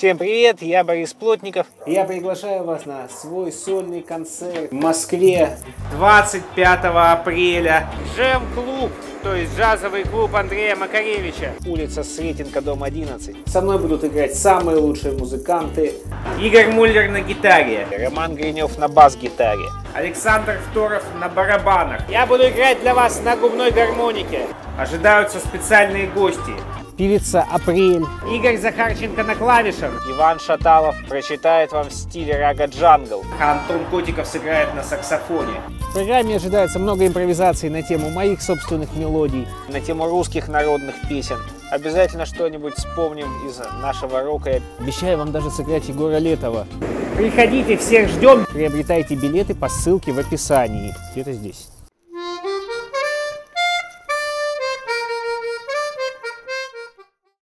Всем привет, я Борис Плотников. Я приглашаю вас на свой сольный концерт в Москве 25 апреля. Джем-клуб, то есть джазовый клуб Андрея Макаревича. Улица Сретенка, дом 11. Со мной будут играть самые лучшие музыканты. Игорь Муллер на гитаре. Роман Гринев на бас-гитаре. Александр Второв на барабанах. Я буду играть для вас на губной гармонике. Ожидаются специальные гости. Певица Апрель. Игорь Захарченко на клавишах. Иван Шаталов прочитает вам в стиле рага джангл. Антон Котиков сыграет на саксофоне. В программе ожидается много импровизаций на тему моих собственных мелодий, на тему русских народных песен. Обязательно что-нибудь вспомним из нашего рока. Обещаю вам даже сыграть Егора Летова. Приходите, всех ждем. Приобретайте билеты по ссылке в описании. Где-то здесь.